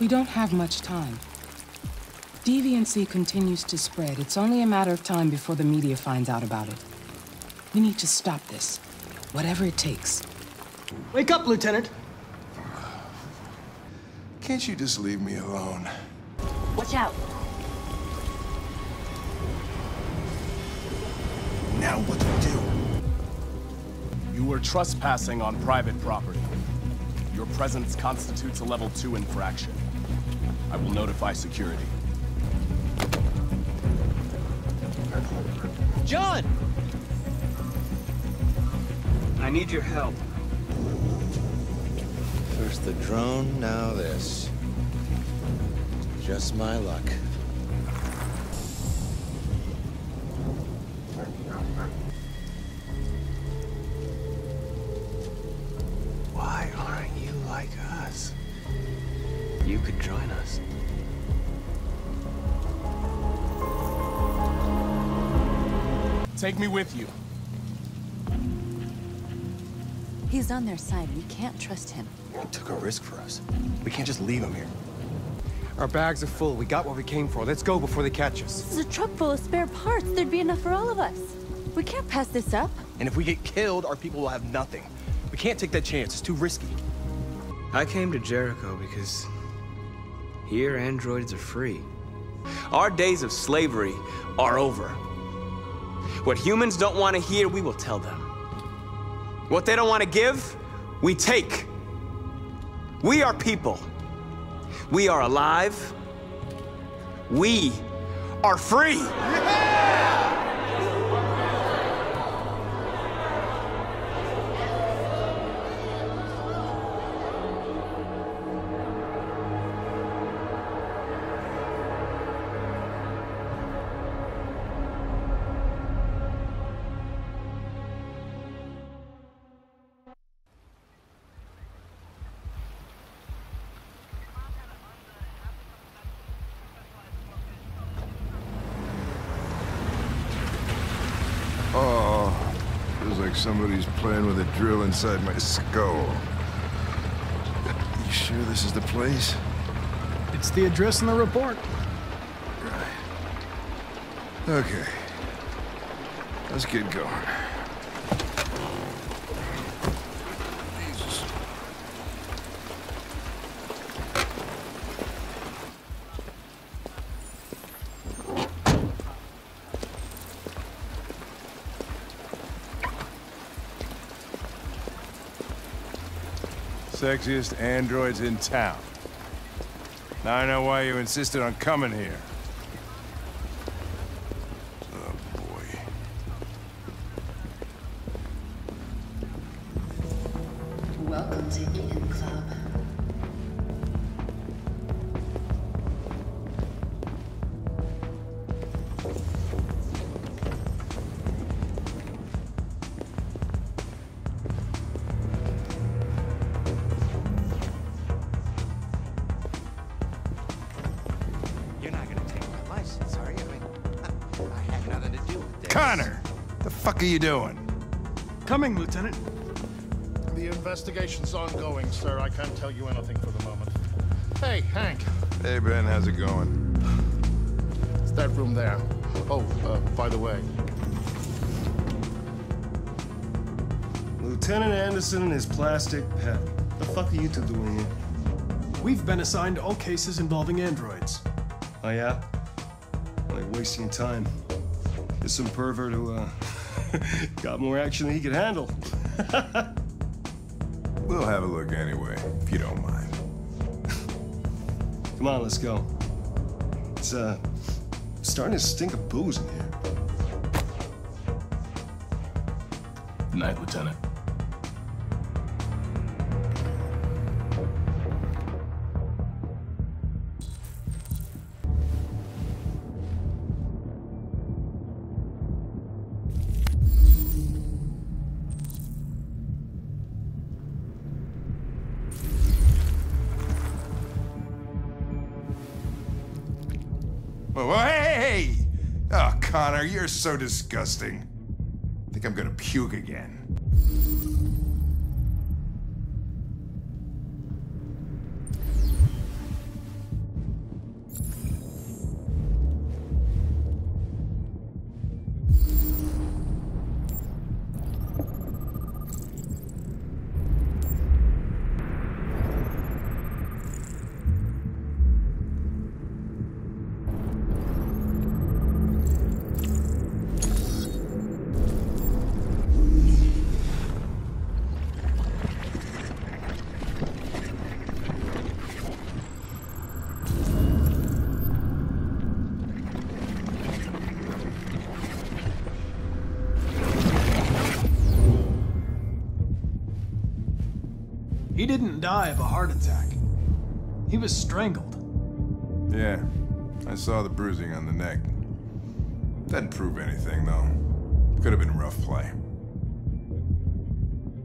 We don't have much time. Deviancy continues to spread. It's only a matter of time before the media finds out about it. We need to stop this, whatever it takes. Wake up, Lieutenant. Can't you just leave me alone? Watch out. Now what do? You were trespassing on private property. Your presence constitutes a level 2 infraction. I will notify security. John! I need your help. First the drone, now this. Just my luck. Why aren't you like us? You could join us. Take me with you. He's on their side. We can't trust him. He took a risk for us. We can't just leave him here. Our bags are full. We got what we came for. Let's go before they catch us. This is a truck full of spare parts. There'd be enough for all of us. We can't pass this up. And if we get killed, our people will have nothing. We can't take that chance. It's too risky. I came to Jericho because here androids are free. Our days of slavery are over. What humans don't want to hear, we will tell them. What they don't want to give, we take. We are people. We are alive. We are free. Somebody's playing with a drill inside my skull. You sure this is the place? It's the address in the report. Right. Okay. Let's get going. Jesus. Sexiest androids in town. Now I know why you insisted on coming here. Oh, boy. Welcome to Eden Club. Connor! The fuck are you doing? Coming, Lieutenant. The investigation's ongoing, sir. I can't tell you anything for the moment. Hey, Hank. Hey, Ben, how's it going? It's that room there. Oh, by the way. Lieutenant Anderson and his plastic pet. The fuck are you two doing here? We've been assigned all cases involving androids. Oh, yeah? Like wasting time. There's some pervert who got more action than he could handle. We'll have a look anyway, if you don't mind. Come on, let's go. It's starting to stink of booze in here. Good night, Lieutenant. Hey! Oh, Connor, you're so disgusting. I think I'm gonna puke again. didn't die of a heart attack. He was strangled. Yeah, I saw the bruising on the neck. That didn't prove anything, though. Could have been rough play.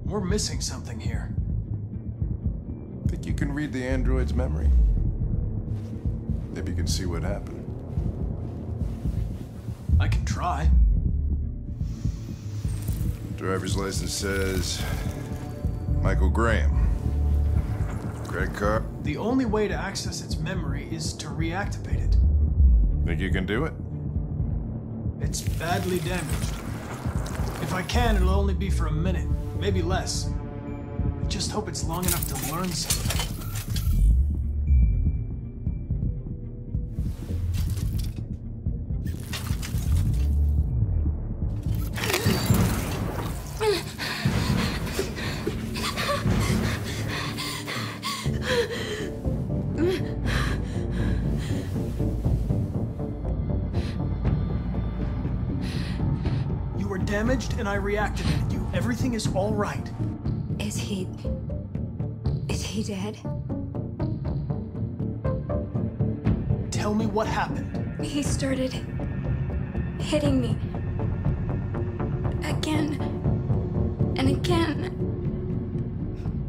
We're missing something here. Think you can read the android's memory? Maybe you can see what happened. I can try. Driver's license says Michael Graham. Credit card. The only way to access its memory is to reactivate it. Think you can do it? It's badly damaged. If I can, it'll only be for a minute, maybe less. I just hope it's long enough to learn something. Damaged and I reactivated you. Everything is all right. Is he dead? Tell me what happened. He started hitting me. Again and again.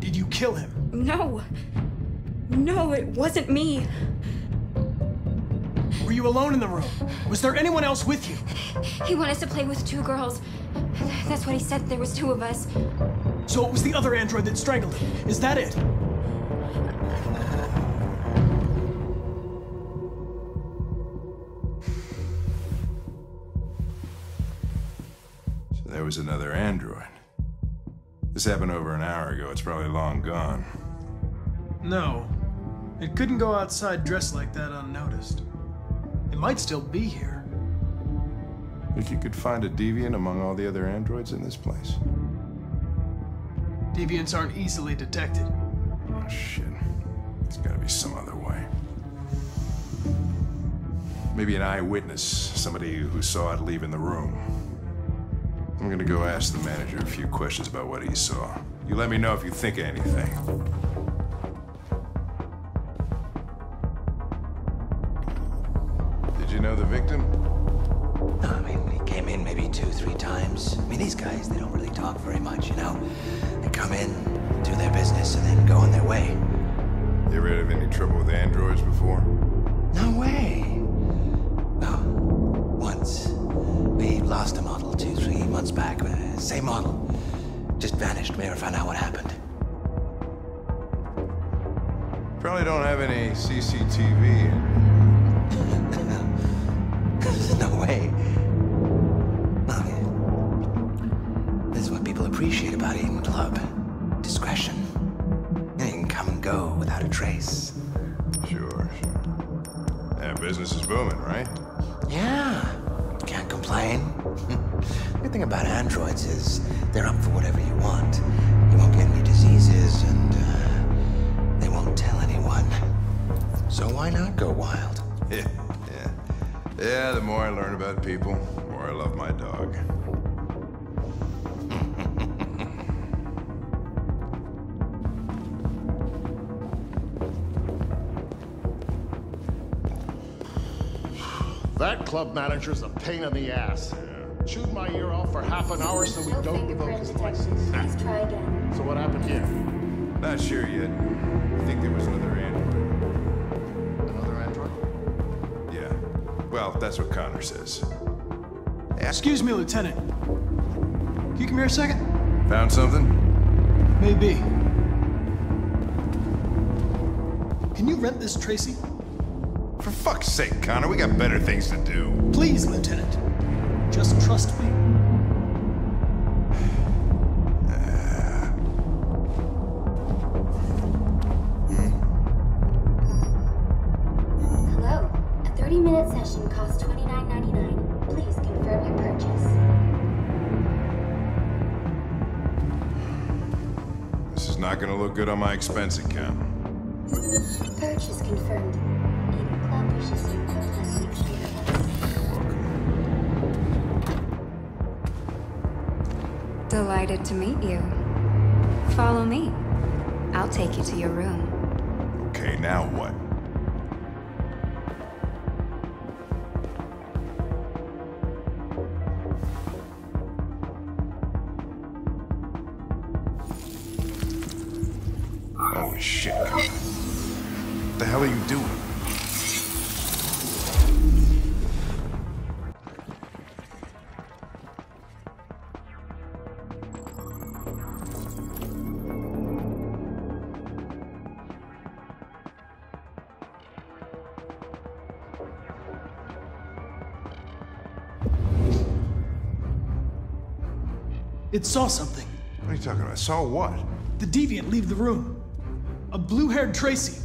Did you kill him? No. No, it wasn't me. Were you alone in the room? Was there anyone else with you? He wanted us to play with two girls. That's what he said. There was two of us. So it was the other android that strangled him. Is that it? So there was another android. This happened over an hour ago. It's probably long gone. No. It couldn't go outside dressed like that unnoticed. It might still be here. If you could find a deviant among all the other androids in this place. Deviants aren't easily detected. Oh, shit. There's gotta be some other way. Maybe an eyewitness, somebody who saw it leaving the room. I'm gonna go ask the manager a few questions about what he saw. You let me know if you think of anything. You know the victim? No, I mean, he came in maybe 2-3 times. I mean, these guys, they don't really talk very much, you know? They come in, do their business, and then go on their way. You ever had any trouble with androids before? No way! No. Once. We lost a model 2-3 months back. Same model. Just vanished. We never found out what happened. Probably don't have any CCTV. No way. No. This is what people appreciate about Eden Club. Discretion. They can come and go without a trace. Sure. Yeah, business is booming, right? Yeah. Can't complain. The good thing about androids is they're up for whatever you want. You won't get any diseases, and they won't tell anyone. So why not go wild? Yeah. Yeah, the more I learn about people, the more I love my dog. That club manager's a pain in the ass. Yeah. Chewed my ear off for half an hour so we don't revoke his license. Please try again. So what happened here? Not sure yet. I think there was another android. Well, that's what Connor says. Excuse me, Lieutenant. Can you come here a second? Found something? Maybe. Can you rent this, Tracy? For fuck's sake, Connor, we got better things to do. Please, Lieutenant. Just trust me. Cost $29.99. Please confirm your purchase. This is not going to look good on my expense account. Purchase confirmed. Eden Club wishes you a pleasant experience. You're welcome. Delighted to meet you. Follow me. I'll take you to your room. Okay, now what? Holy shit. What the hell are you doing? It saw something. What are you talking about? Saw what? The deviant leave the room. A blue-haired Tracy.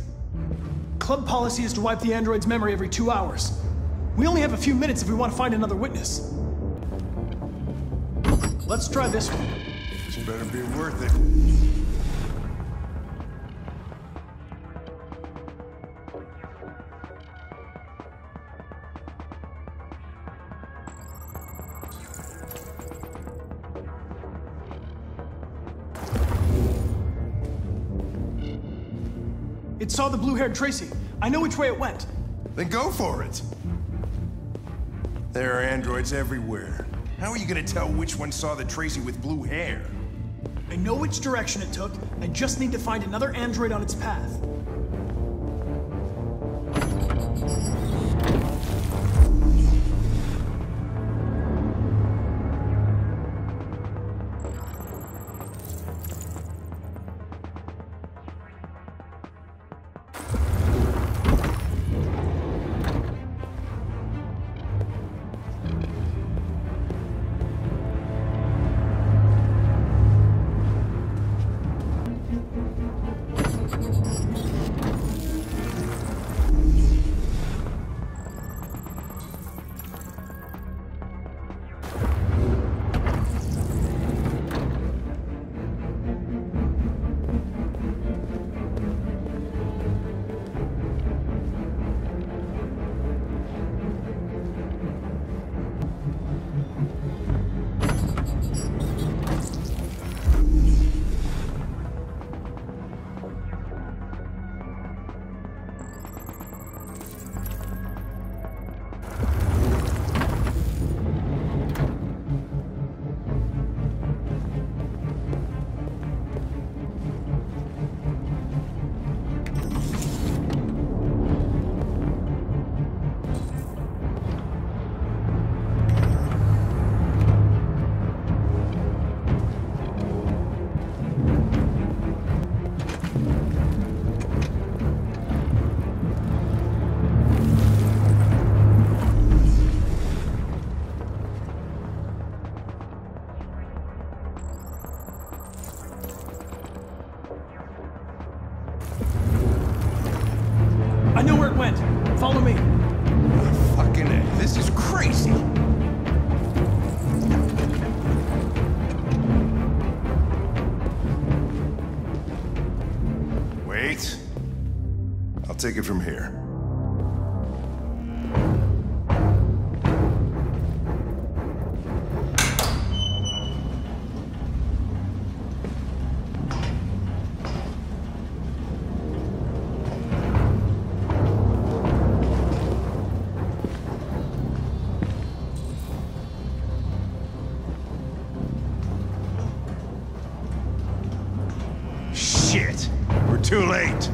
Club policy is to wipe the android's memory every 2 hours. We only have a few minutes if we want to find another witness. Let's try this one. This better be worth it. It saw the blue-haired Tracy. I know which way it went. Then go for it. There are androids everywhere. How are you gonna tell which one saw the Tracy with blue hair? I know which direction it took. I just need to find another android on its path. Take it from here. Shit! We're too late!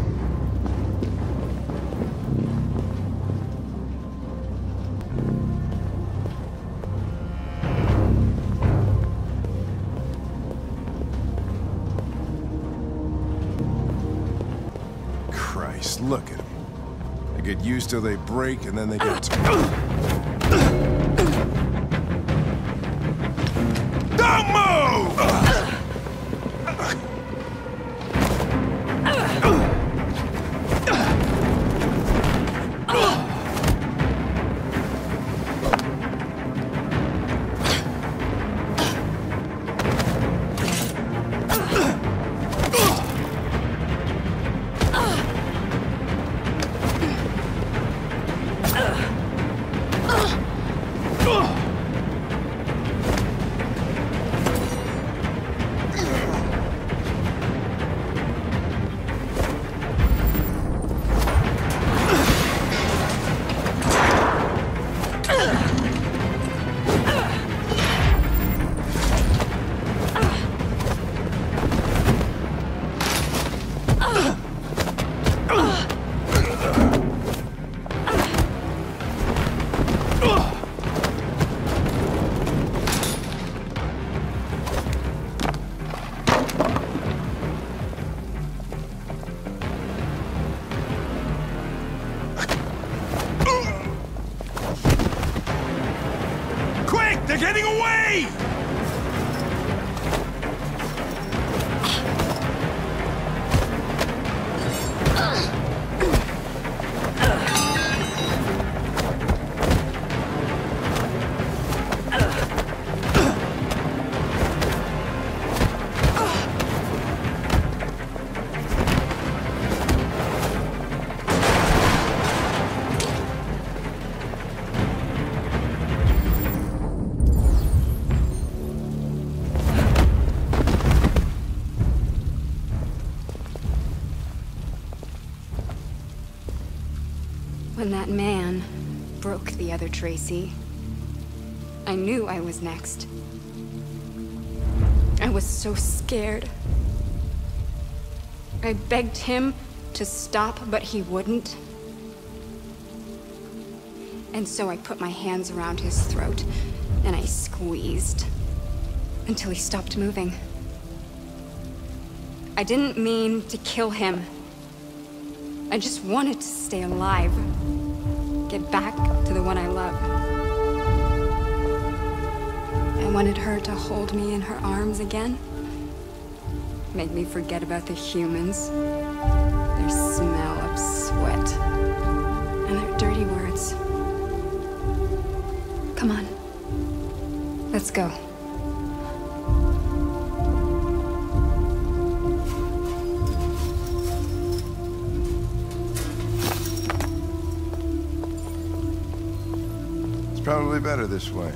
Look at them. They get used till they break, and then they get... Don't move! getting away! When that man broke the other Tracy, I knew I was next. I was so scared. I begged him to stop, but he wouldn't. And so I put my hands around his throat, and I squeezed until he stopped moving. I didn't mean to kill him. I just wanted to stay alive. Get back to the one I love. I wanted her to hold me in her arms again. Make me forget about the humans, their smell of sweat, and their dirty words. Come on, let's go. Probably better this way.